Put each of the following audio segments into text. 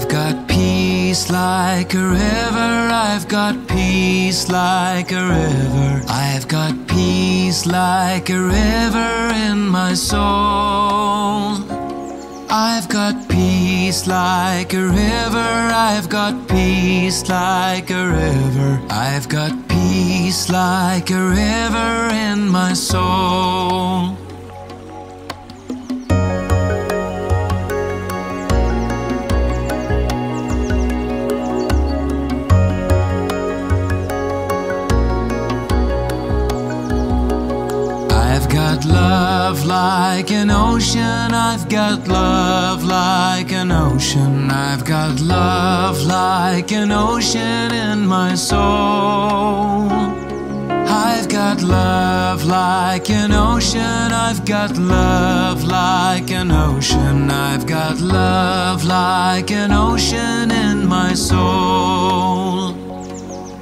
I've got peace like a river. I've got peace like a river. I've got peace like a river in my soul. I've got peace like a river. I've got peace like a river. I've got peace like a river in my soul. I've got love like an ocean. I've got love like an ocean. I've got love like an ocean in my soul. I've got love like an ocean. I've got love like an ocean. I've got love like an ocean in my soul.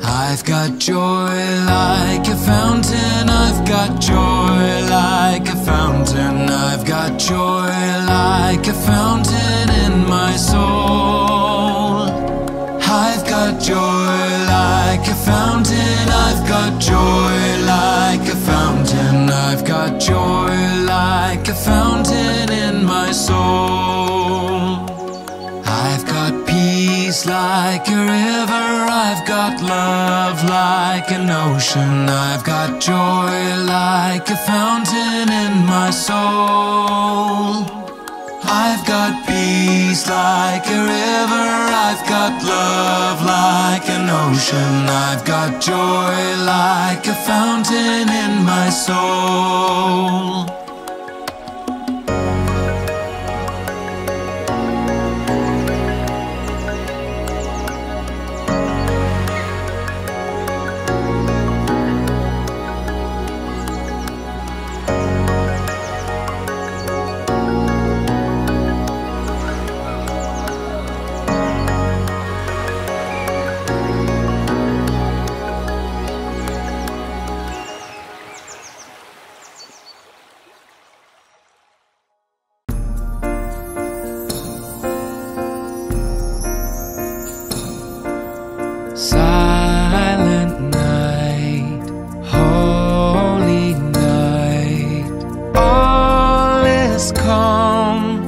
I've got joy like a fountain. I've got joy like a fountain. I've got joy like a fountain in my soul. I've got joy like a fountain. I've got joy like a fountain. I've got joy like a fountain in my soul. I've got peace like a river. I've got love like an ocean. I've got joy like a fountain in my soul. I've got peace like a river. I've got love like an ocean. I've got joy like a fountain in my soul. Silent night, holy night, all is calm,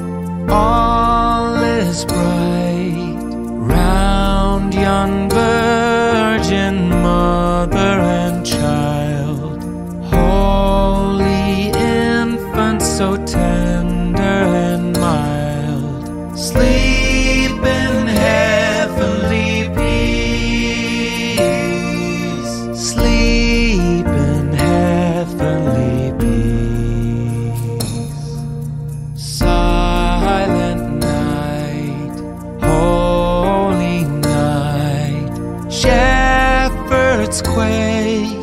all is bright, round yon virgin mother and child, holy infant so tender and mild, sleep in heavenly peace. Quake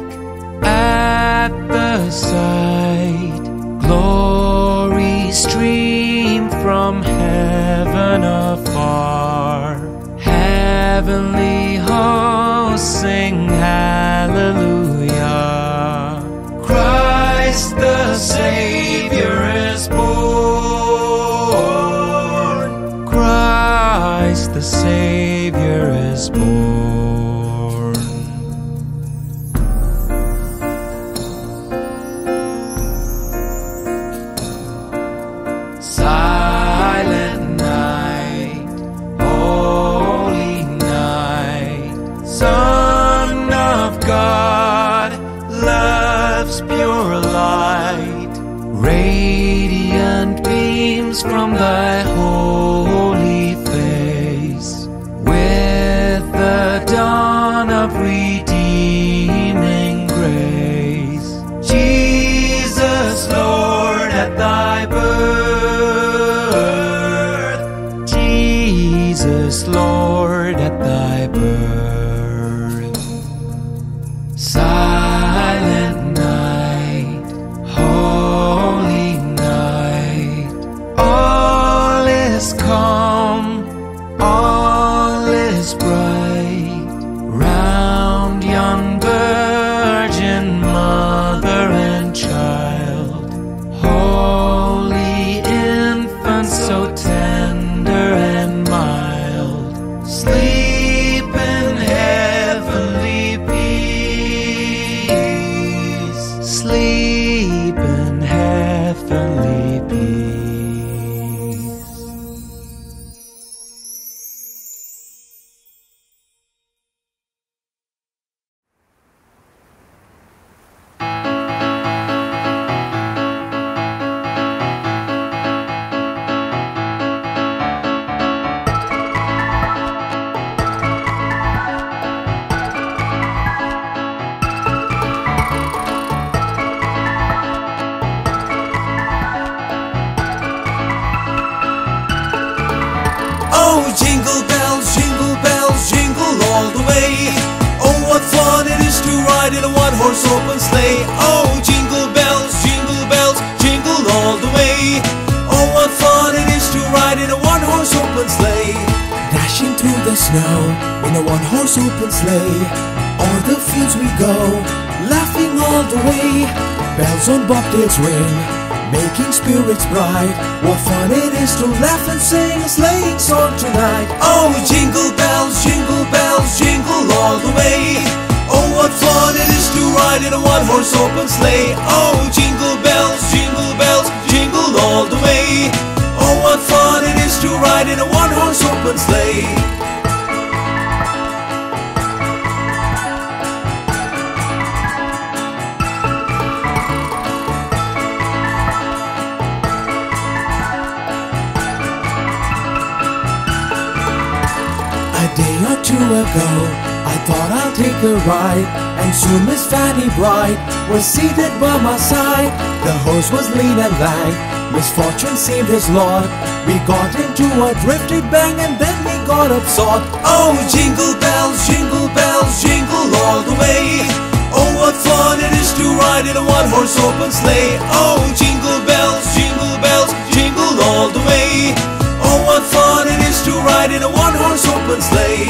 at the sight, glory stream from heaven afar, heavenly hosts sing hallelujah. Christ the Savior is born. Christ the Savior is born. Silent night, holy night, Son of God, love's pure light, radiant beams from thy holy face, with the dawn of redeeming grace, Jesus Lord at thy birth. Jesus, Lord, at thy birth. Silent night, holy night, all is calm, all is bright, round yon virgin mother and child, holy infant so tender and mild. jingle bells, jingle all the way. Oh, what fun it is to ride in a one-horse open sleigh. Oh, jingle bells, jingle all the way. Oh, what fun it is to ride in a one-horse open sleigh. Dashing through the snow in a one-horse open sleigh. O'er the fields we go, laughing all the way. Bells on bobtails ring, making spirits bright. What fun it is to laugh and sing a sleighing song tonight. Oh, jingle bells, jingle all the way. Oh, what fun it is to ride in a one-horse open sleigh. Oh, jingle bells, jingle all the way. Oh, what fun it is to ride in a one-horse open sleigh. A day or two ago, I thought I'll take a ride, and soon Miss Fanny Bright was seated by my side. The horse was lean and lank, misfortune seemed his lot. We got into a drifted bank and then we got upsot. Oh, jingle bells, jingle all the way. Oh, what fun it is to ride in a one-horse open sleigh. Oh, jingle bells, jingle all the way. Oh, what fun it is to ride in a one-horse open sleigh.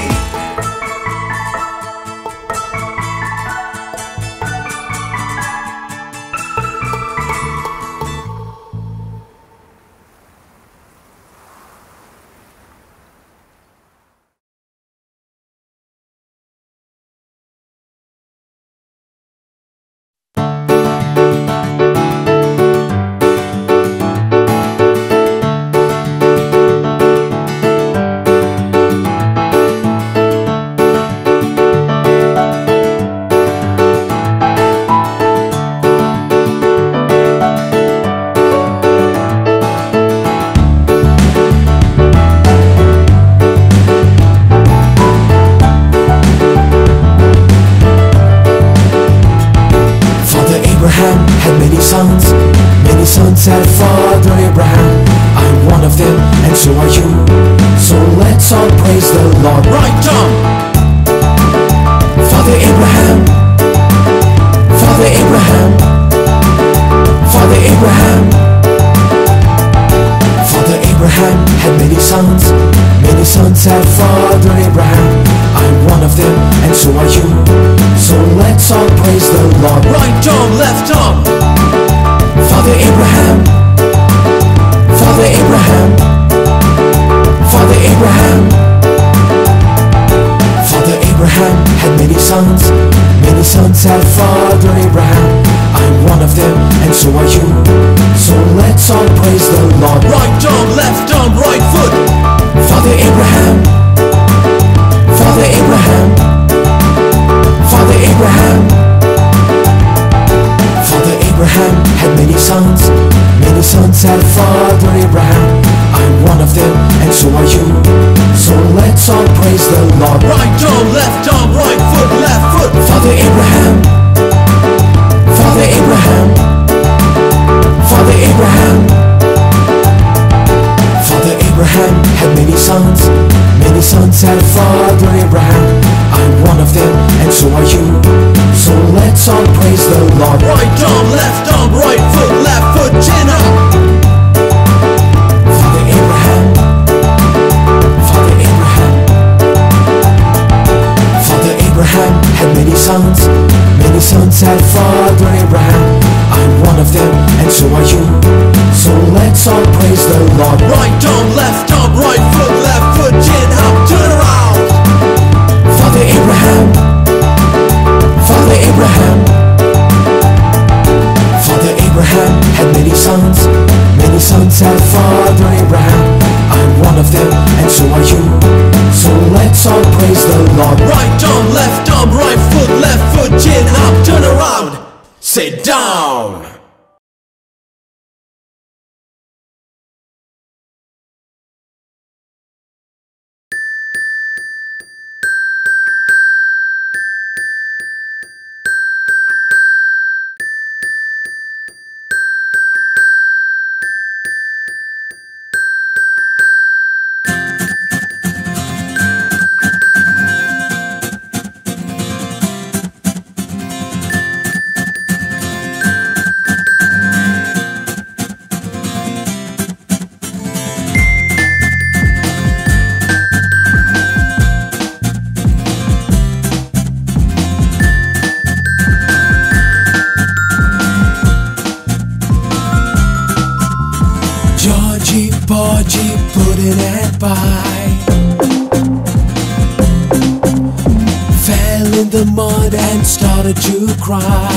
the mud and started to cry.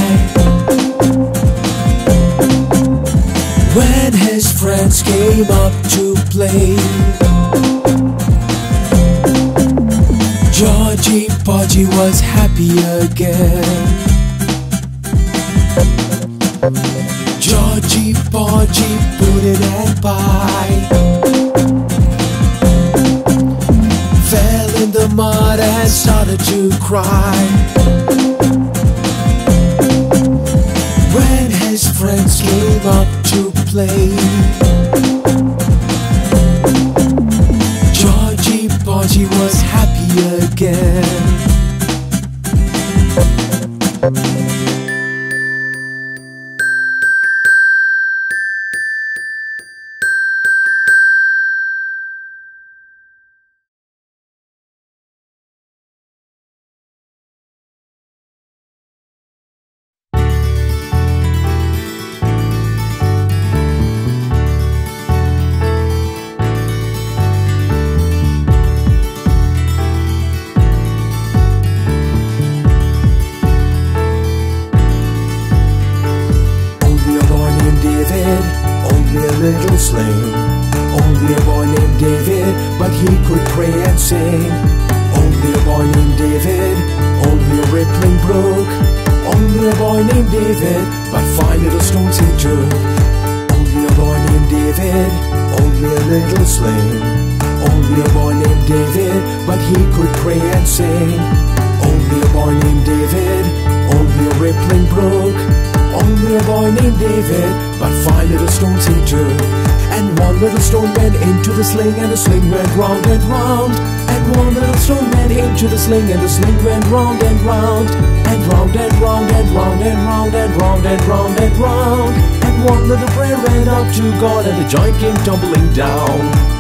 When his friends came up to play, Georgie Podgy was happy again. Georgie Podgy put it at pie, in the mud and started to cry. When his friends came up to play, Georgie Podgy was happy again. Joint came tumbling down.